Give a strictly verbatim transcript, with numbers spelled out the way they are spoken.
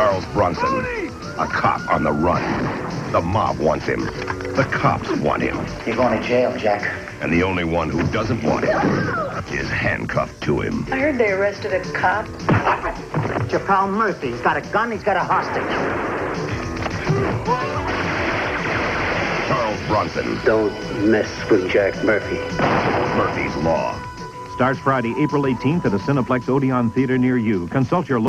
Charles Bronson, a cop on the run. The mob wants him. The cops want him. You're going to jail, Jack. And the only one who doesn't want him is handcuffed to him. I heard they arrested a cop. Your pal Murphy, he's got a gun, he's got a hostage. Charles Bronson. Don't mess with Jack Murphy. Murphy's Law. Starts Friday, April eighteenth at a Cineplex Odeon theater near you. Consult your local...